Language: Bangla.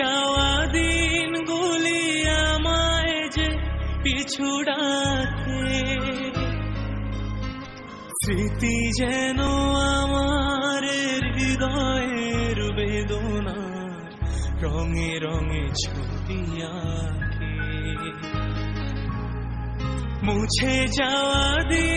যাওয়া দিনগুলি আমায় যে পিছু ডাকে, স্মৃতি যেন আমার হৃদয়ের বেদনার রঙে রঙে ছবি আঁকে। মুছে যাওয়া দিন